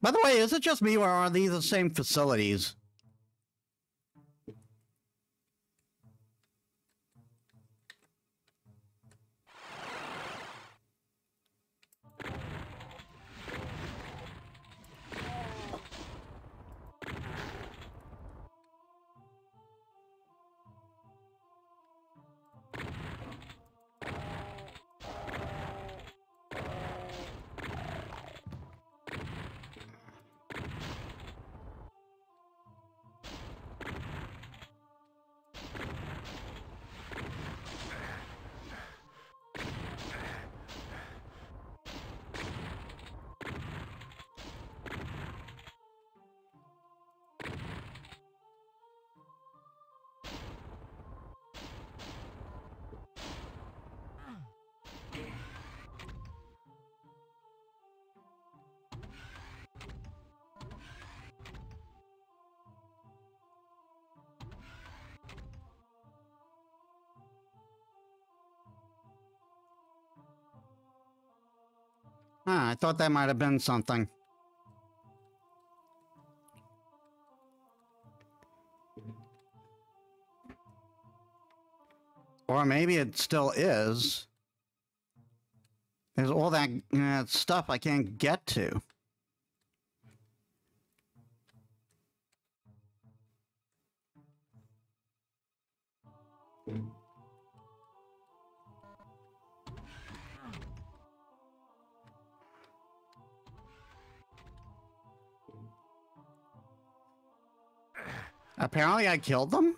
By the way, is it just me or are these the same facilities? Ah, I thought that might have been something. Or maybe it still is. There's all that stuff I can't get to. Apparently I killed them?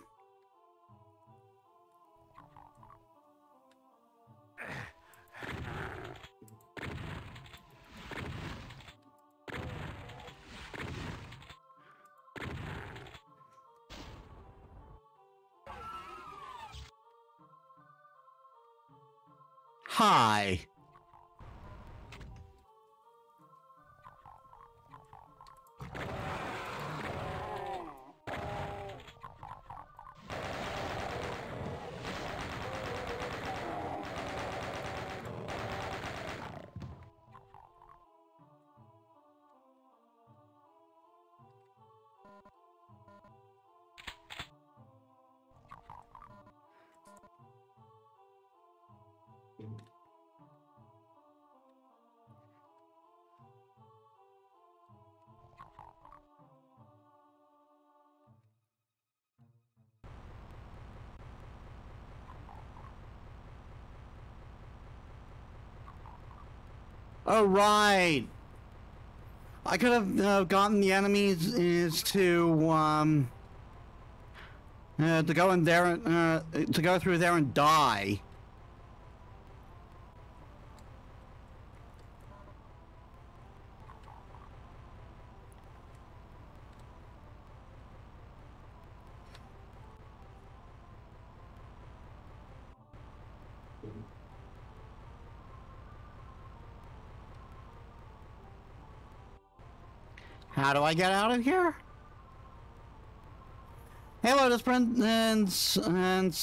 Hi. Oh, right. I could have gotten the enemies is to go in there and to go through there and die. How do I get out of here? Hello, this friend, and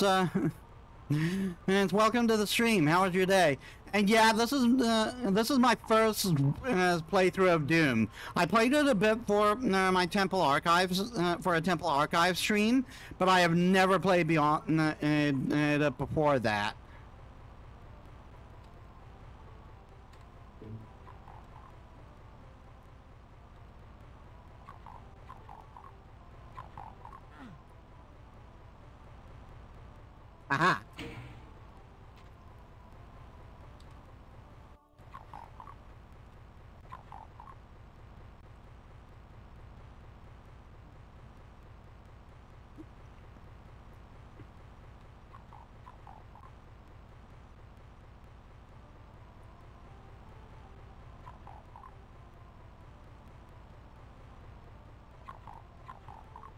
welcome to the stream. How was your day? And yeah, this is my first playthrough of Doom. I played it a bit for my Temple Archives for a Temple Archives stream, but I have never played beyond it before that. Aha!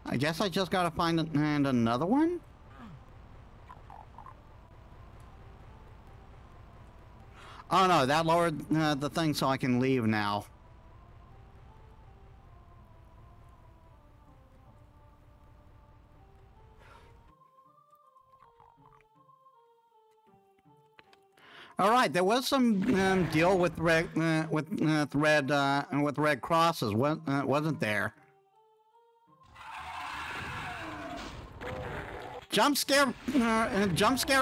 I guess I just gotta find another one? Oh no, that lowered the thing so I can leave now. All right, there was some deal with Red Crosses, wasn't there? Jump scare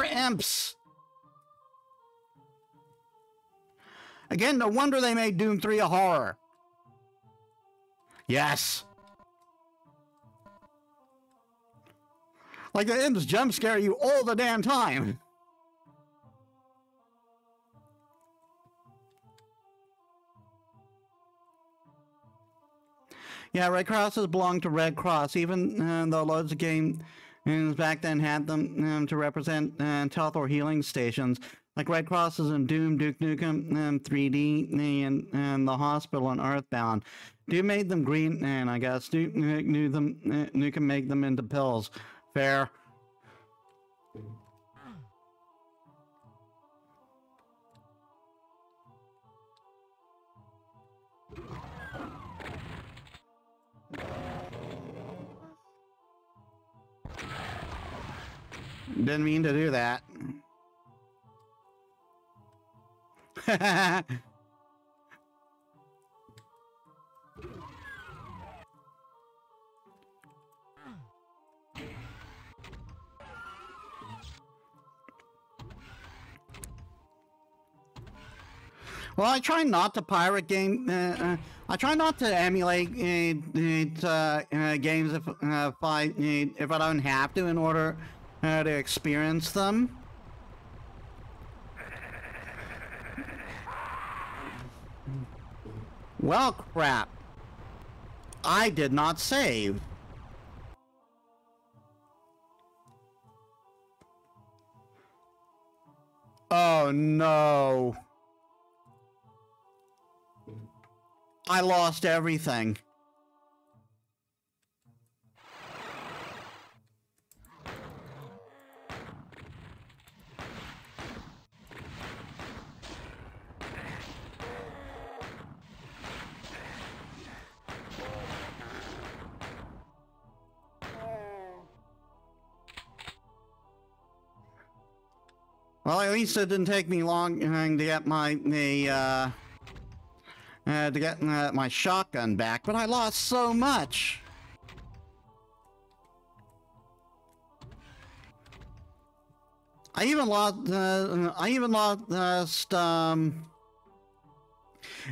imps. Again, no wonder they made Doom 3 a horror. Yes. Like the imps jump scare you all the damn time. Yeah, Red Crosses belong to Red Cross, even though loads of games back then had them to represent health or healing stations, like Red Crosses in Doom, Duke Nukem 3D, and the hospital in Earthbound. Doom made them green, and I guess Duke Nukem made them into pills. Fair. Didn't mean to do that. Well, I try not to pirate game. I try not to emulate games if I don't have to in order to experience them. Well, crap. I did not save. Oh no. I lost everything. Well, at least it didn't take me long to get my shotgun back, but I lost so much. I even lost.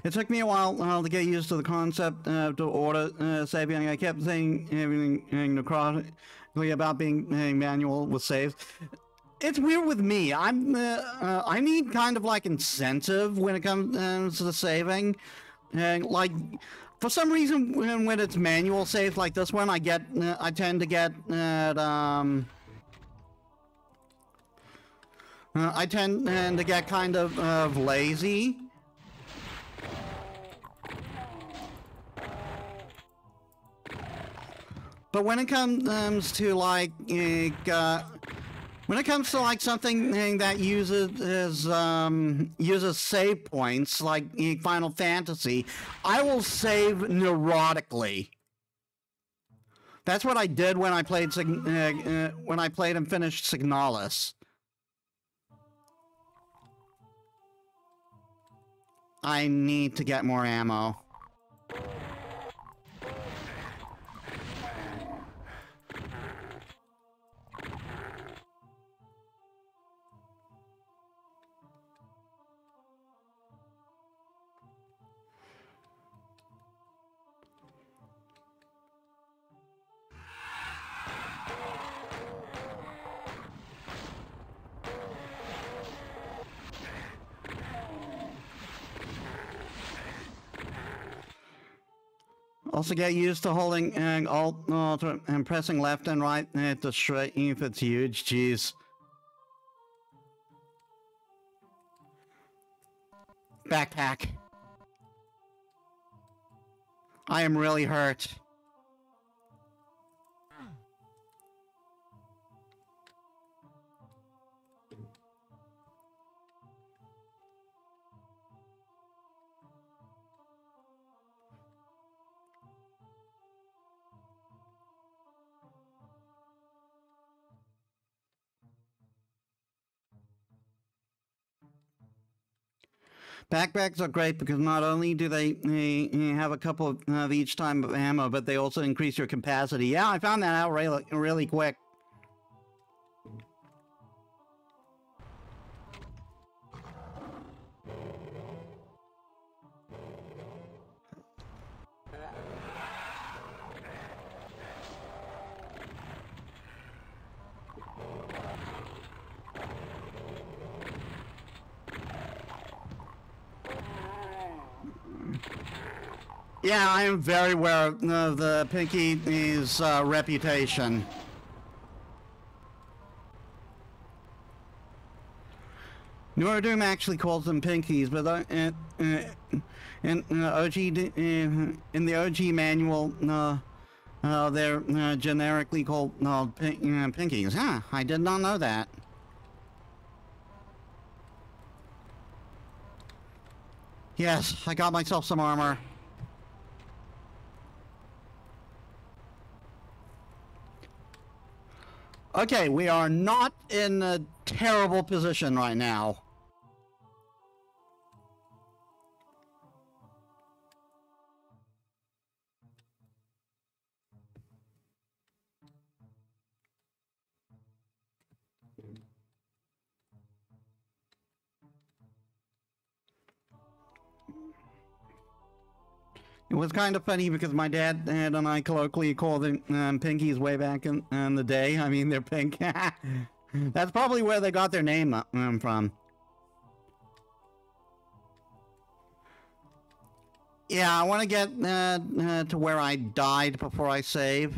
It took me a while to get used to the concept to order saving. I kept saying everything necrotically about being manual with saves. It's weird with me. I need kind of like incentive when it comes to saving. Like for some reason, when it's manual saves like this one, I tend to get I tend to get kind of lazy. But when it comes to like when it comes to like something that uses save points, like Final Fantasy, I will save neurotically. That's what I did when I played and finished Signalis. I need to get more ammo. Also get used to holding Alt and pressing left and right to shrink if it's huge. Jeez. Backpack. I am really hurt. Backpacks are great because not only do they have a couple of each time of ammo, but they also increase your capacity. Yeah, I found that out really quick. Yeah, I am very aware of the Pinky's reputation. Newer Doom actually calls them Pinkies, but in the OG manual, they're generically called Pinkies. Huh, I did not know that. Yes, I got myself some armor. Okay, we are not in a terrible position right now. It was kind of funny because my dad and I colloquially called them Pinkies way back in the day. I mean, they're pink. That's probably where they got their name from. Yeah, I want to get to where I died before I save.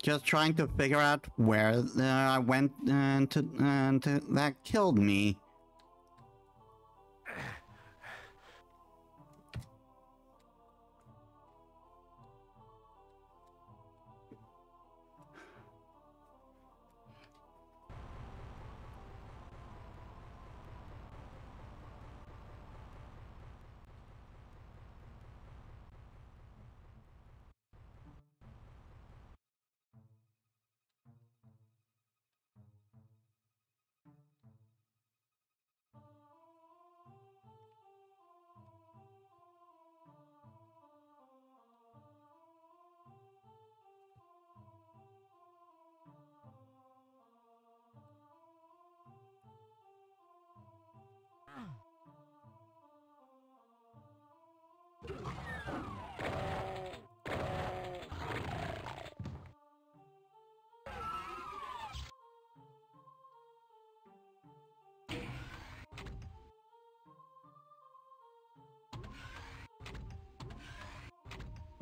Just trying to figure out where I went to that killed me.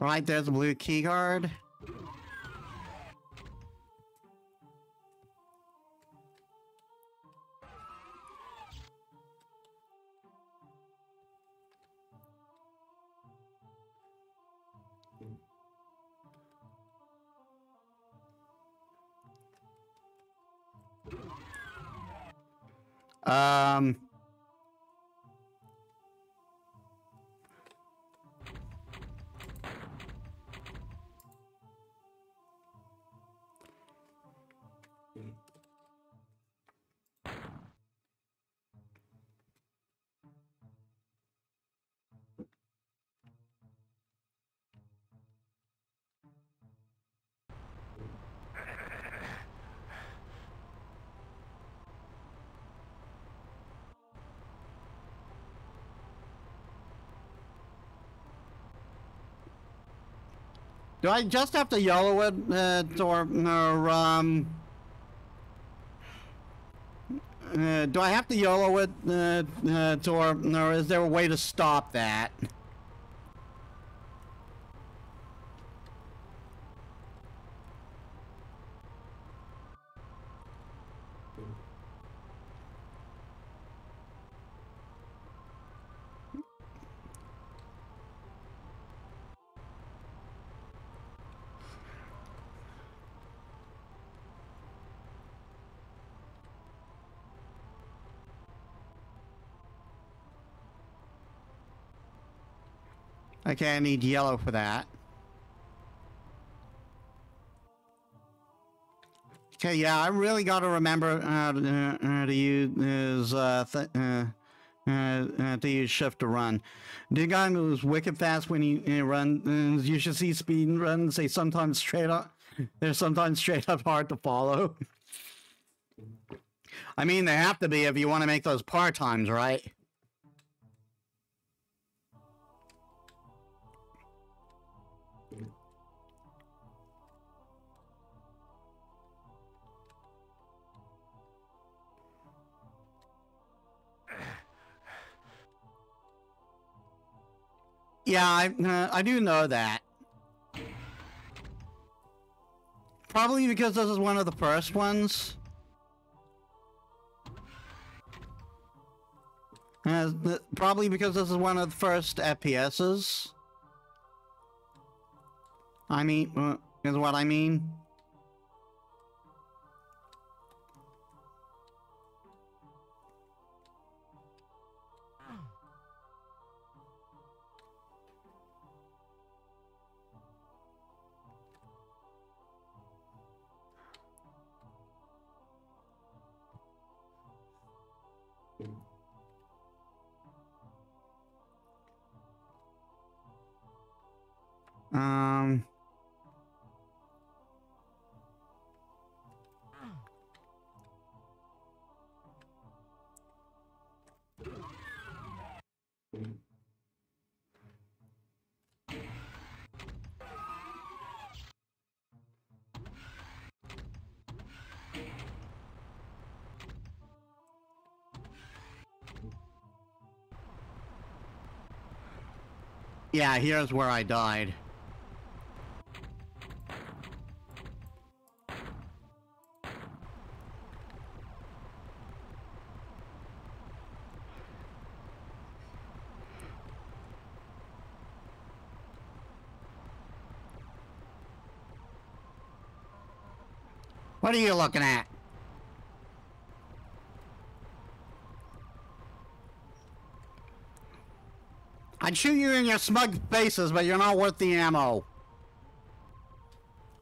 Right, there's a blue keycard. Do I just have to yellow it, do I have to yellow it, or is there a way to stop that? Okay, I need yellow for that. Okay, yeah, I really got to remember to use shift to run. The guy moves wicked fast when he runs. You should see speed runs. They sometimes straight up. They're sometimes straight up hard to follow. I mean, they have to be if you want to make those par times, right? Yeah, I do know that. Probably because this is one of the first ones. Probably because this is one of the first FPSs. I mean, is what I mean. Yeah, here's where I died. What are you looking at? I'd shoot you in your smug faces, but you're not worth the ammo.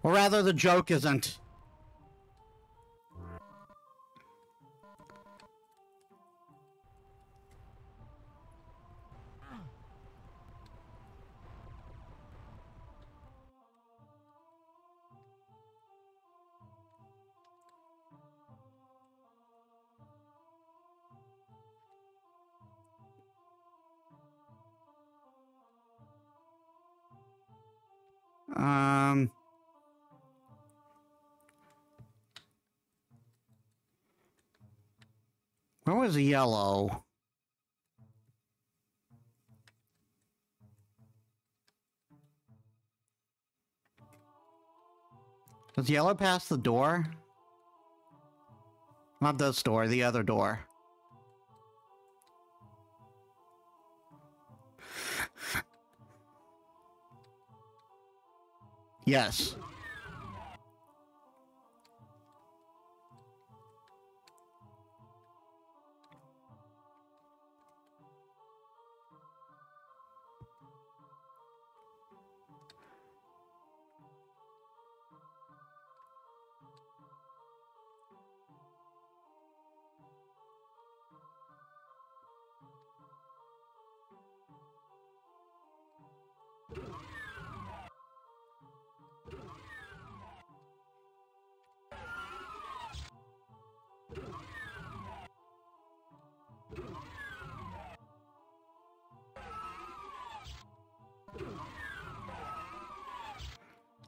Or rather, the joke isn't. Where was the yellow? Was yellow past the door? Not this door, the other door. Yes.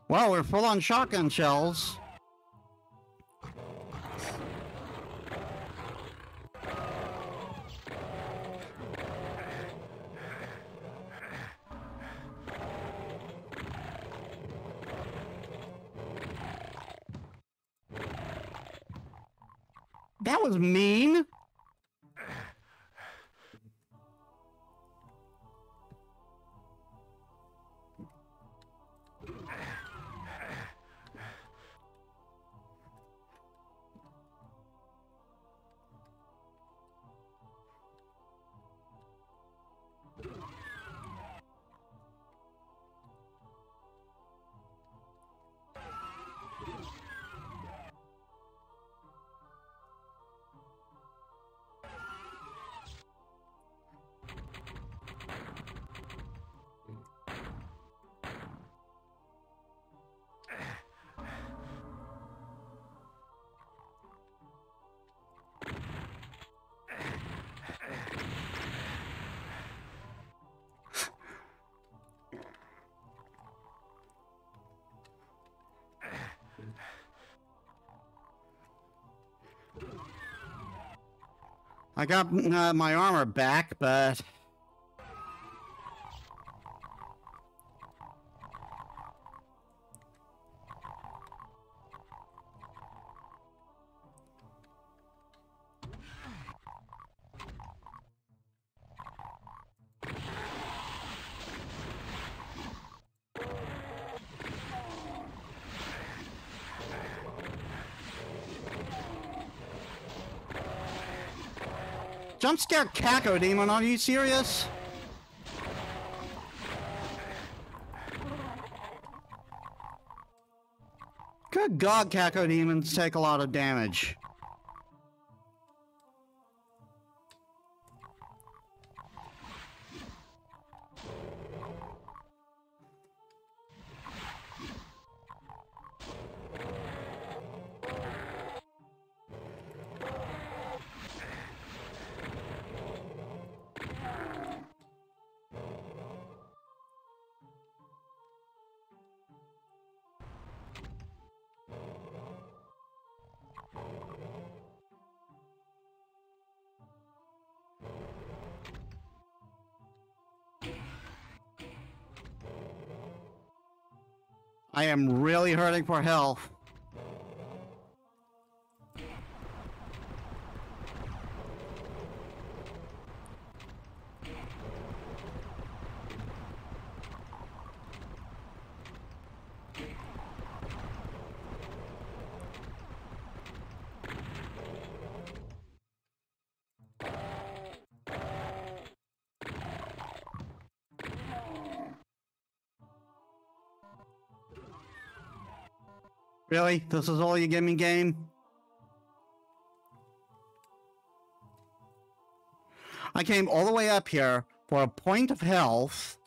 Well, we're full on shotgun shells. That was mean. I got my armor back, but... Jump scare Kako Demon, are you serious? Good God, Kako Demons take a lot of damage. I am really hurting for health. Really? This is all you give me, game? I came all the way up here for a point of health.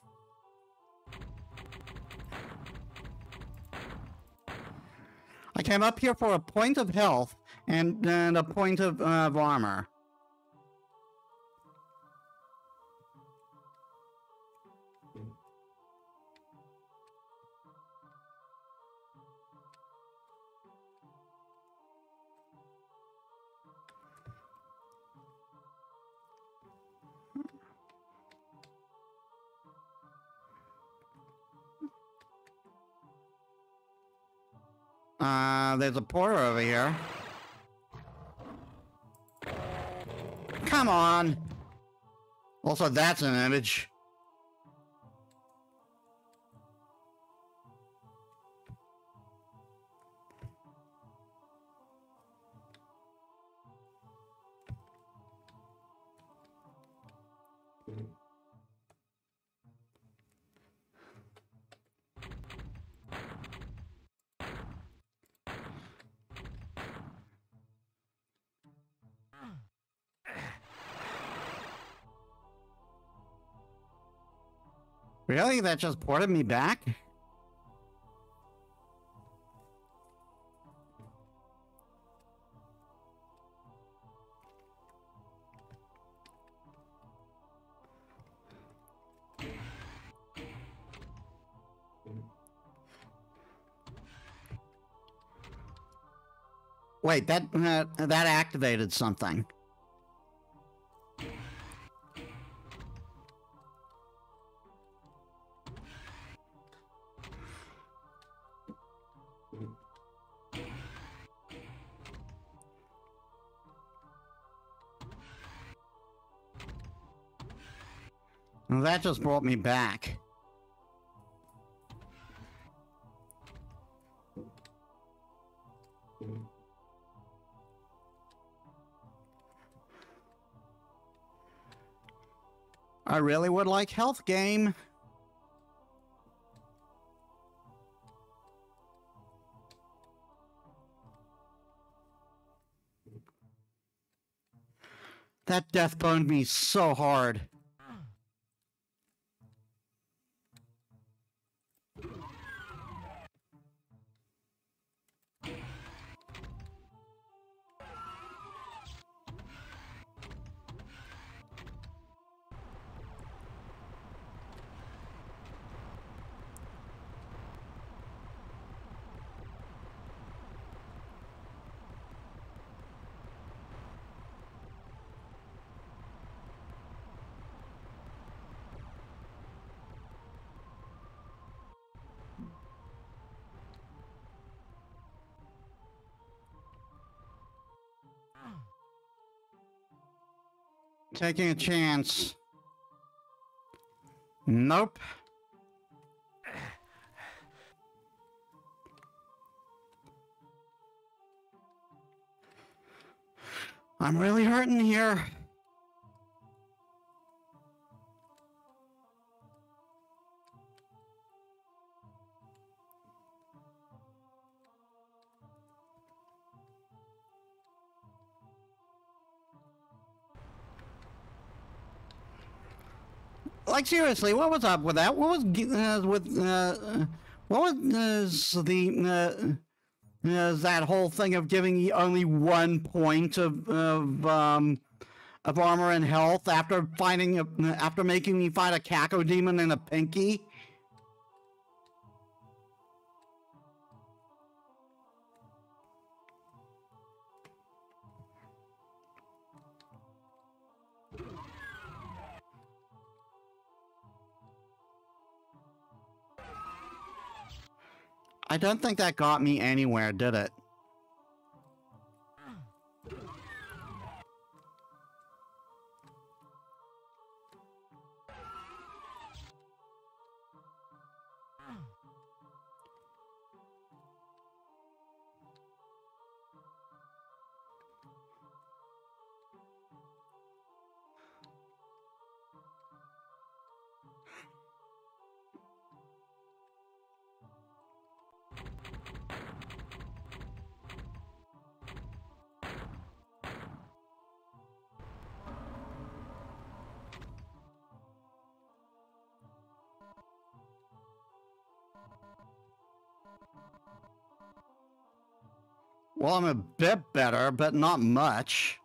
I came up here for a point of health and a point of armor. There's a porter over here. Come on! Also, that's an image. Really? That just ported me back? Wait, that activated something. That just brought me back. I really would like health, game. That death boned me so hard. Taking a chance. Nope. I'm really hurting here. Like seriously, what was up with that? What was that whole thing of giving only 1 point of armor and health after finding after making me fight a Kako demon and a Pinky? I don't think that got me anywhere, did it? Well, I'm a bit better, but not much.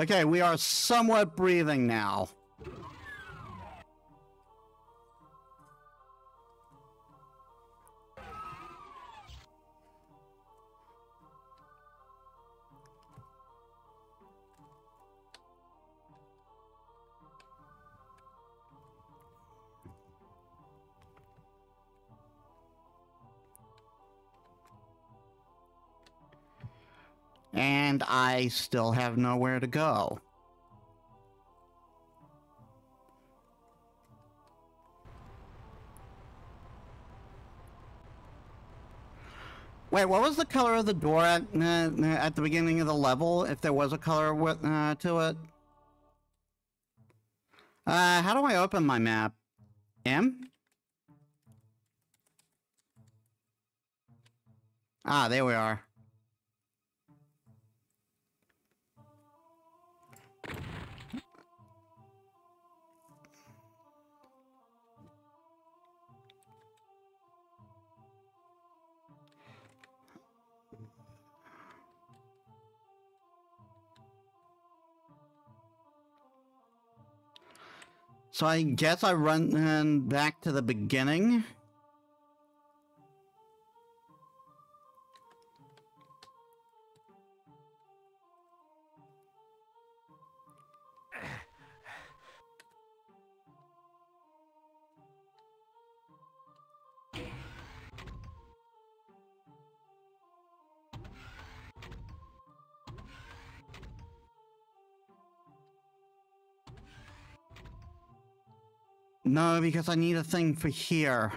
Okay, we are somewhat breathing now. And I still have nowhere to go. Wait, what was the color of the door at the beginning of the level, if there was a color with, to it? How do I open my map? M? Ah, there we are. So I guess I run back to the beginning. No, because I need a thing for here.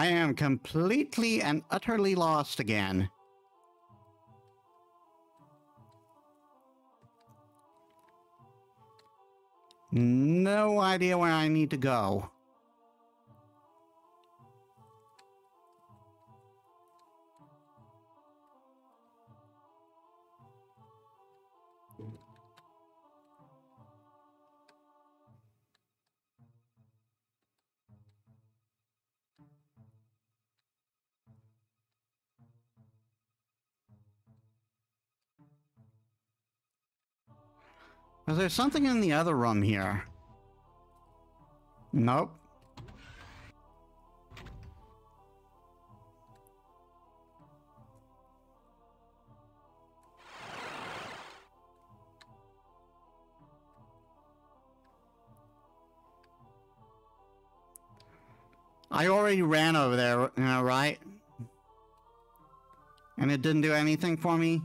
I am completely and utterly lost again. No idea where I need to go. Is there something in the other room here? Nope. I already ran over there, right? And it didn't do anything for me?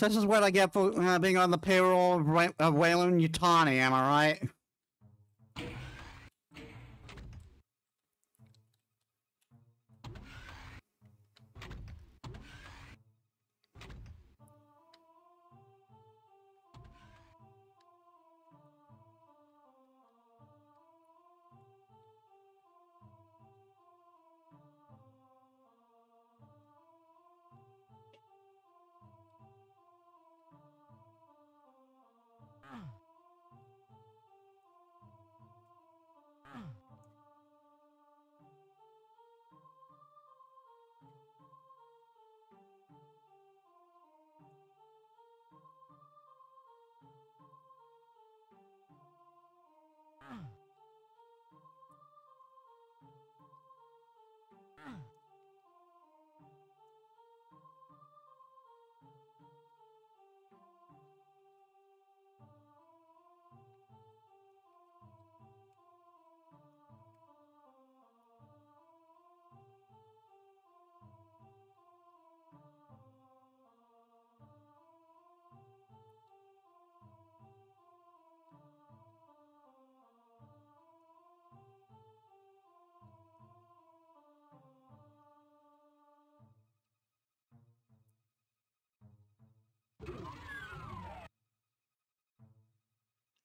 This is what I get for being on the payroll of Weyland-Yutani, am I right?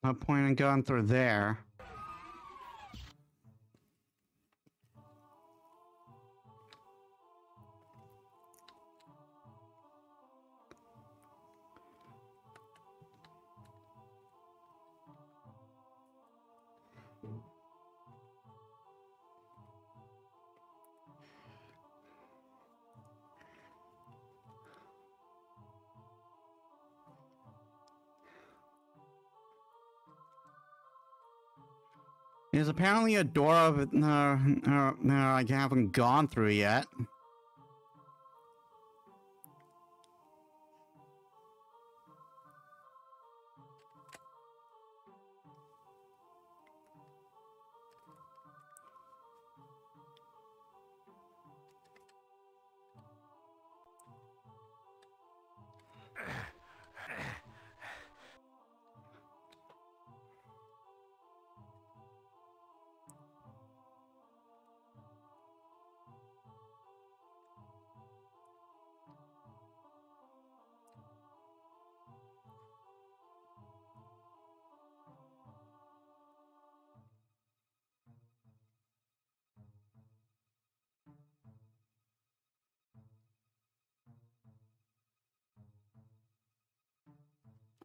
No point in going through there. There's apparently a door that I haven't gone through yet.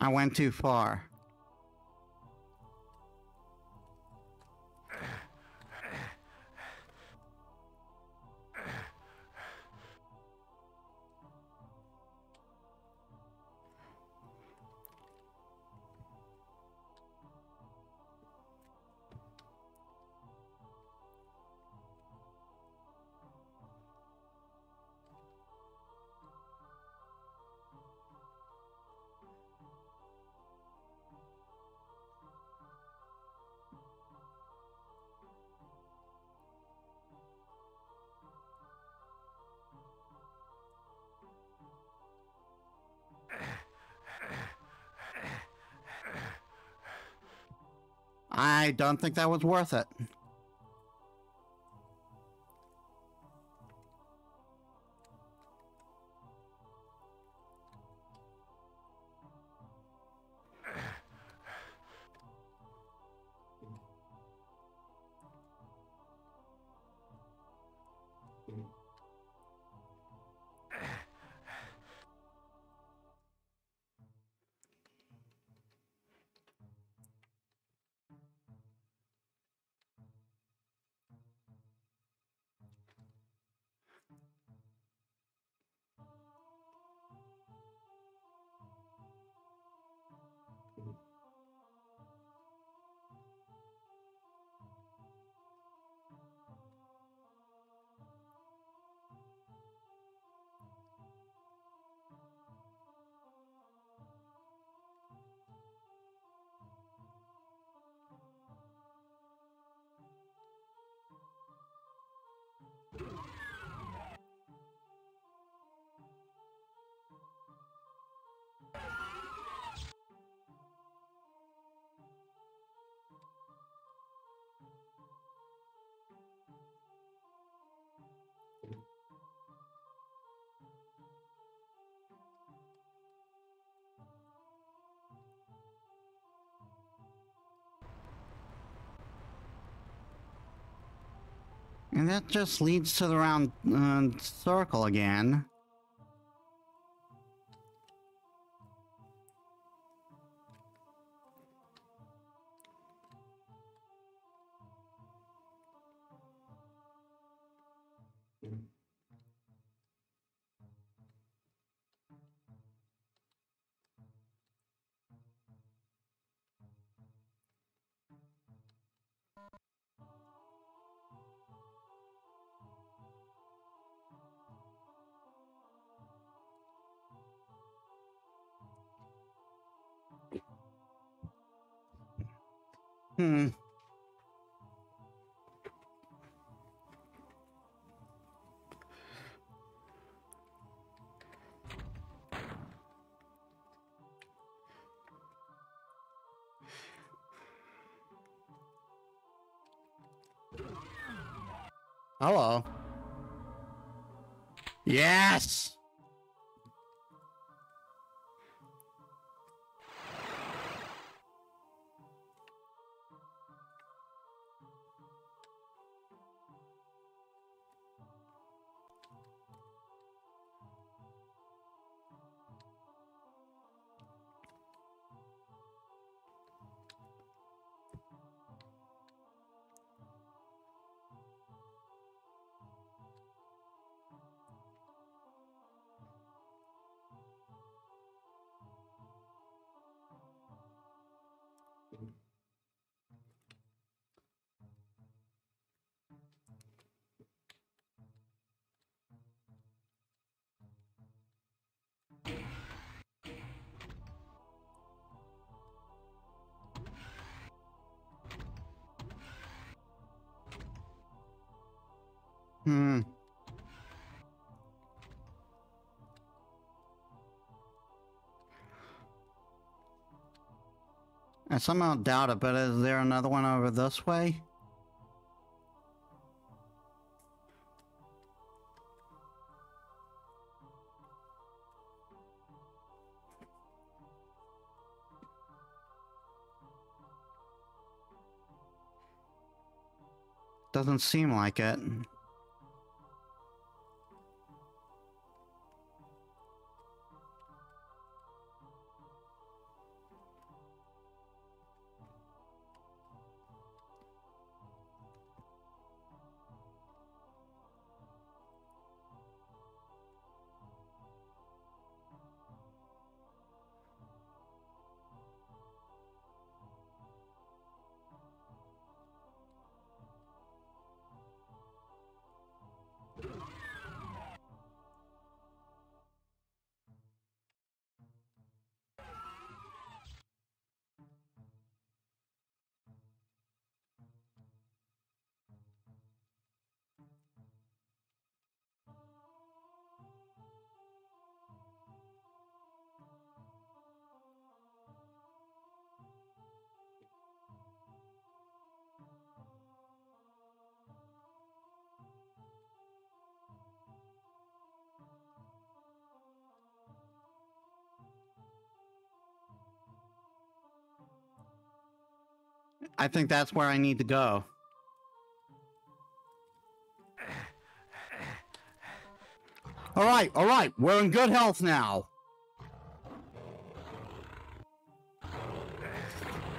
I went too far. I don't think that was worth it. And that just leads to the round circle again. Hello. Yes. I somehow doubt it, but is there another one over this way? Doesn't seem like it. I think that's where I need to go. All right, we're in good health now.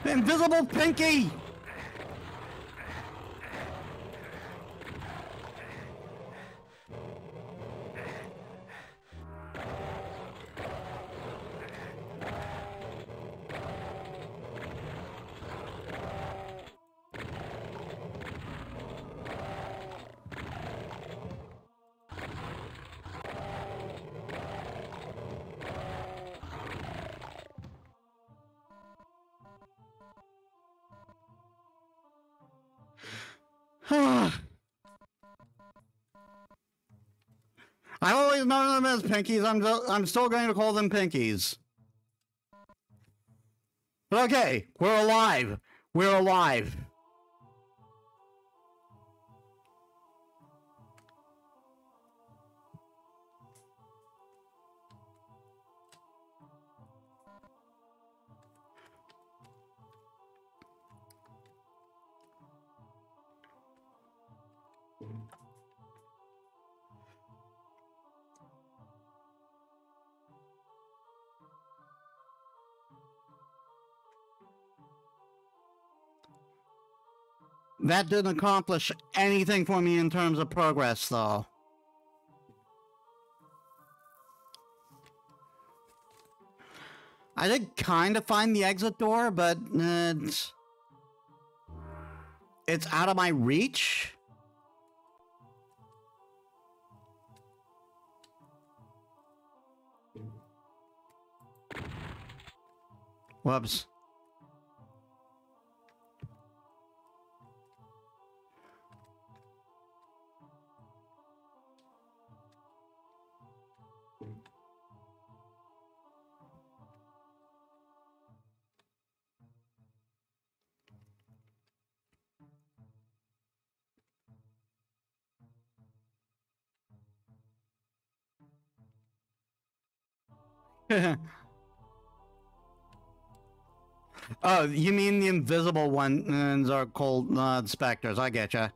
Invisible Pinky! None of them is pinkies. I'm still going to call them pinkies. But okay, we're alive. We're alive. That didn't accomplish anything for me in terms of progress, though. I did kind of find the exit door, but it's out of my reach. Whoops. Oh, you mean the invisible ones are called specters. I getcha.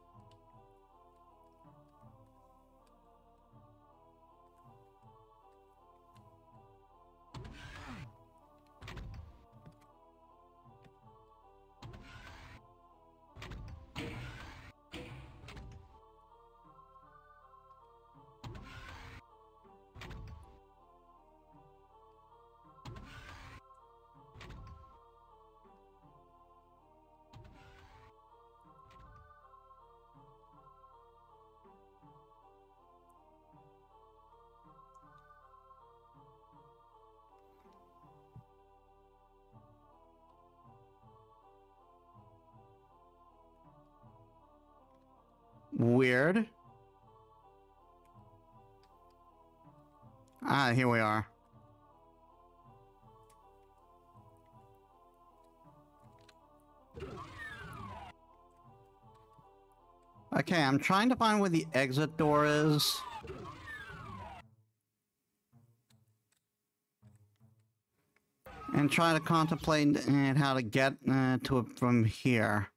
Weird. Ah, here we are. Okay, I'm trying to find where the exit door is. And try to contemplate how to get to it from here.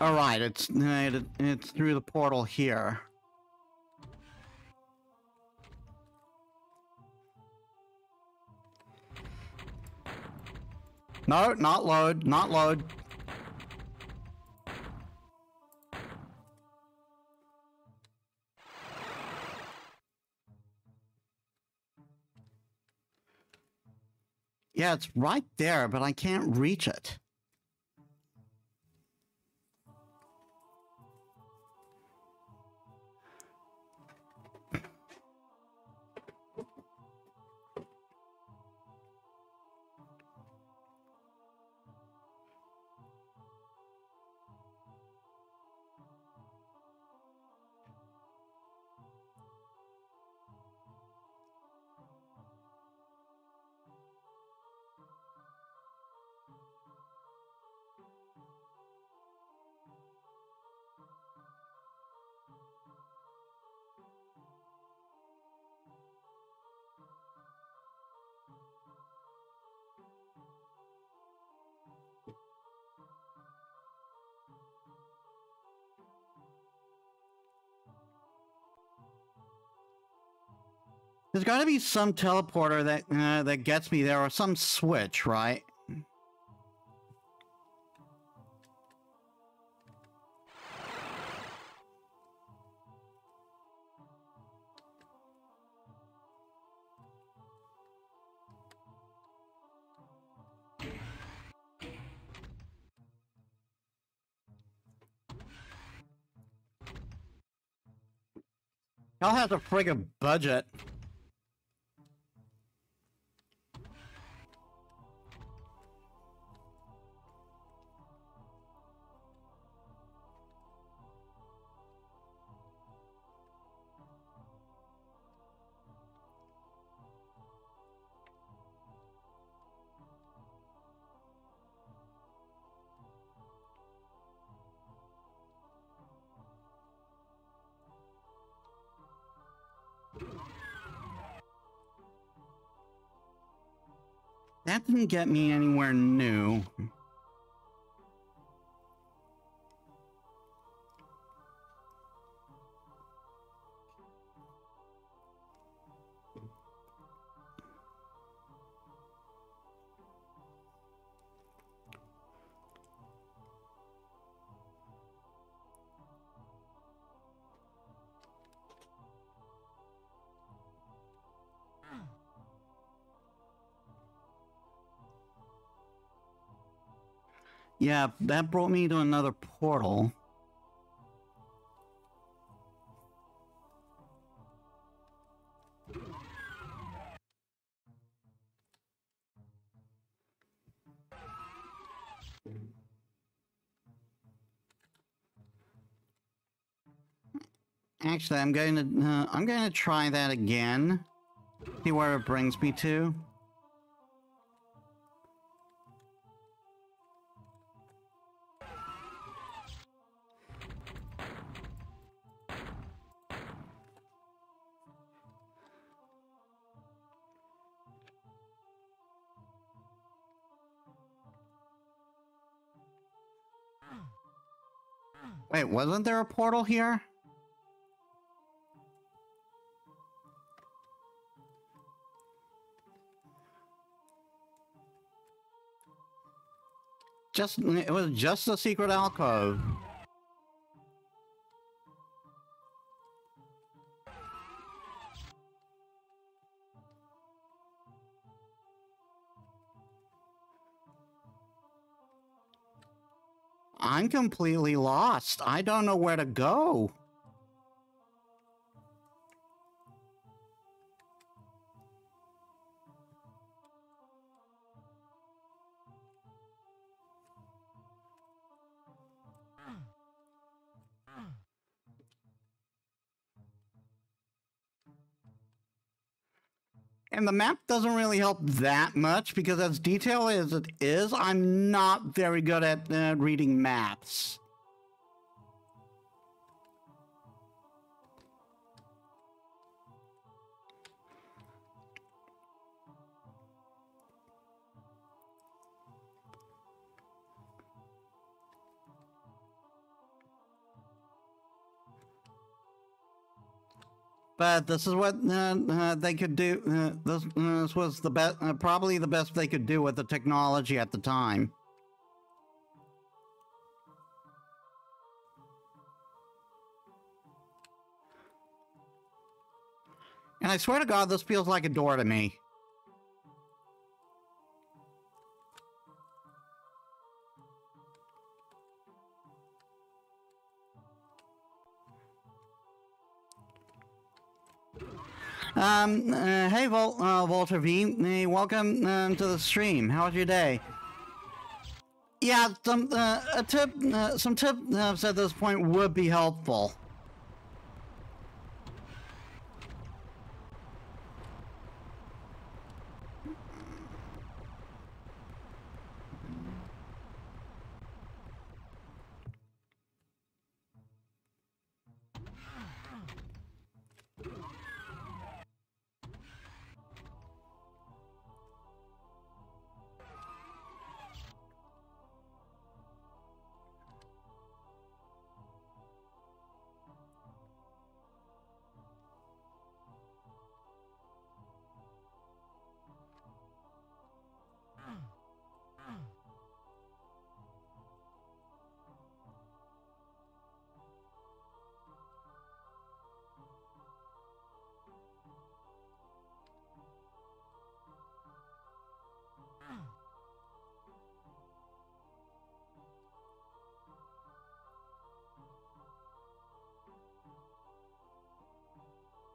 All right, it's through the portal here. No, not load, not load. Yeah, it's right there, but I can't reach it. There's got to be some teleporter that that gets me there, or some switch, right? I'll have to friggin' budget. That didn't get me anywhere new. Yeah, that brought me to another portal. Actually, I'm going to try that again. See where it brings me to. Wait, wasn't there a portal here? It was just a secret alcove. I'm completely lost. I don't know where to go. And the map doesn't really help that much, because as detailed as it is, I'm not very good at reading maps. But this is what they could do. This was the best, probably the best they could do with the technology at the time. And I swear to God, this feels like a door to me. Hey, Walter V. Hey, welcome to the stream. How was your day? Yeah, some tips at this point would be helpful.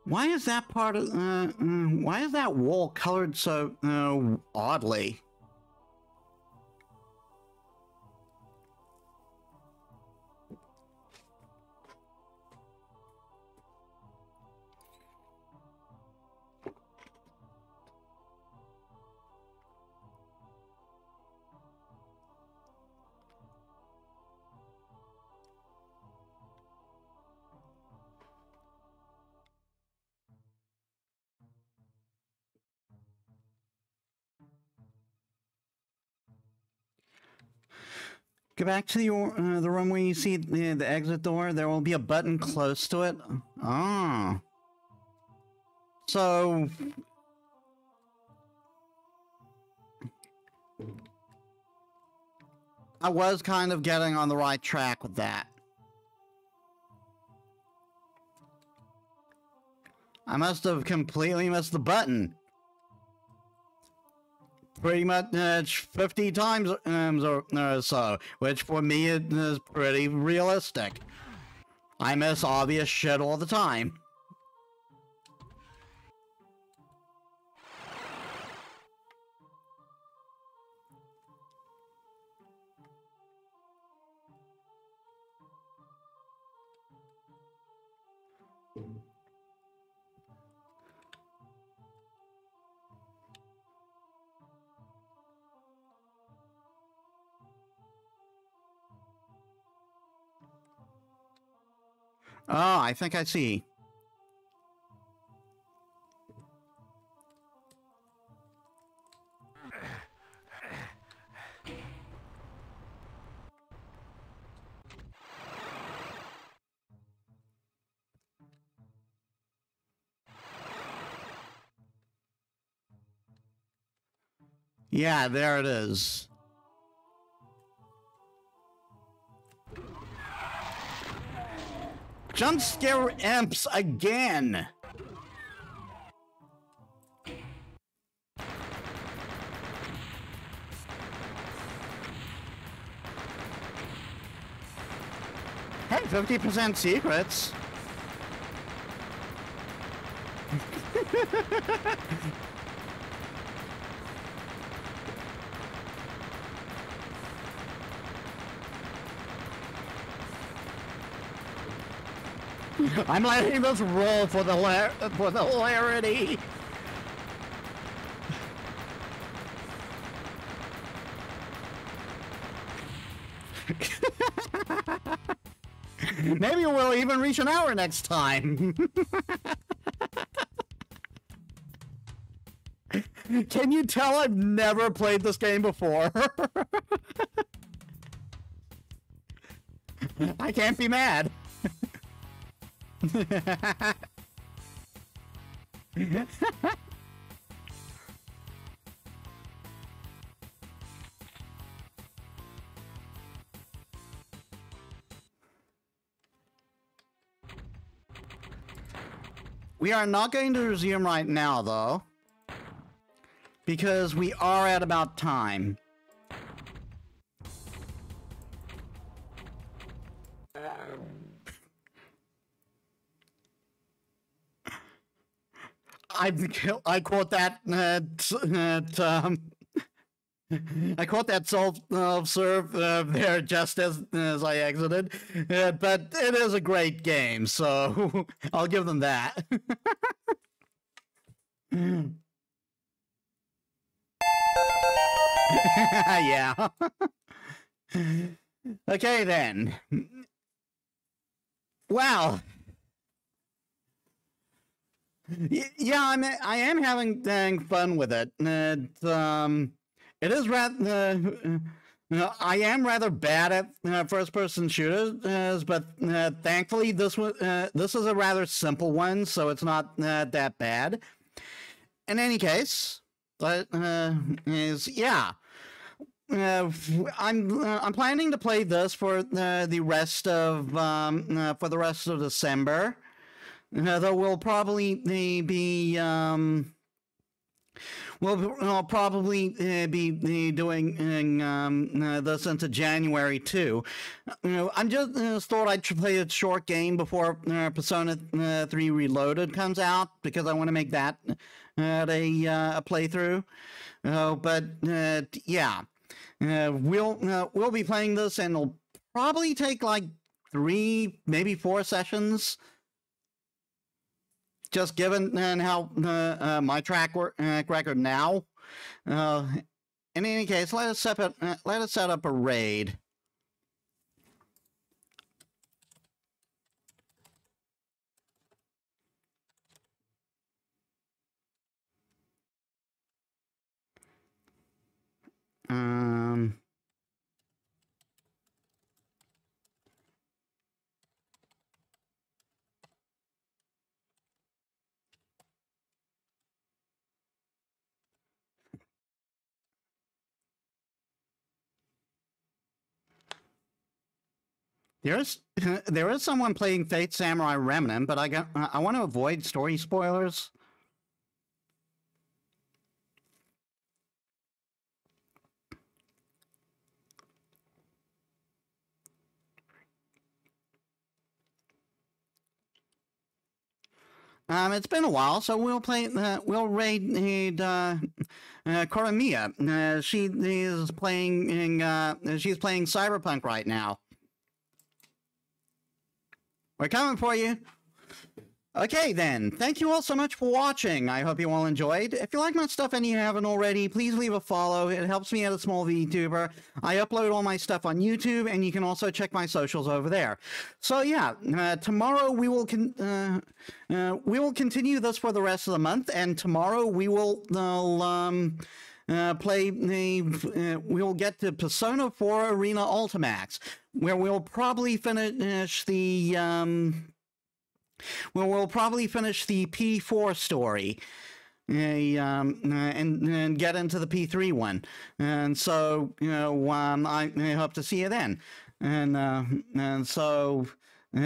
Why is that part of, why is that wall colored so, oddly? Go back to the room where you see the exit door. There will be a button close to it. Ah. So... I was kind of getting on the right track with that. I must have completely missed the button. Pretty much 50 times or so, which for me is pretty realistic. I miss obvious shit all the time. Oh, I think I see. Yeah, there it is. Jump scare imps again! Hey, 50% secrets! I'm letting this roll for the hilarity. Maybe we'll even reach an hour next time. Can you tell I've never played this game before? I can't be mad. We are not going to resume right now, though, because we are at about time. I quote that. I caught that self-serve there just as I exited, but it is a great game, so I'll give them that. Yeah. Okay, then. Wow. Yeah, I am having dang fun with it. It is rather, I am rather bad at first-person shooters, but thankfully this is a rather simple one, so it's not that bad. In any case, yeah, I'm planning to play this for the rest of December, though we'll probably be. We'll probably be doing this into January too. I'm just thought I'd play a short game before Persona 3 Reloaded comes out because I want to make that a playthrough. But yeah, we'll be playing this, and it'll probably take like 3, maybe 4 sessions. Just given how my track record now. In any case, let us set up a raid. There is someone playing Fate Samurai Remnant, but I want to avoid story spoilers. It's been a while, so we'll raid Coromiya. She's playing Cyberpunk right now. We're coming for you. Okay, then. Thank you all so much for watching. I hope you all enjoyed. If you like my stuff and you haven't already, please leave a follow. It helps me out a small VTuber. I upload all my stuff on YouTube, and you can also check my socials over there. So yeah, tomorrow we will continue this for the rest of the month, and tomorrow we will we'll get to Persona 4 Arena Ultimax, where we'll probably finish the P4 story, and get into the P3 one. And so I hope to see you then. And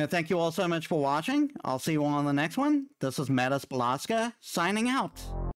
thank you all so much for watching. I'll see you all on the next one. This is Mattis Balaska signing out.